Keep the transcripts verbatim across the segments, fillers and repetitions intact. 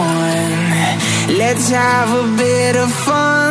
on. Let's have a bit of fun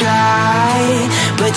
Try, but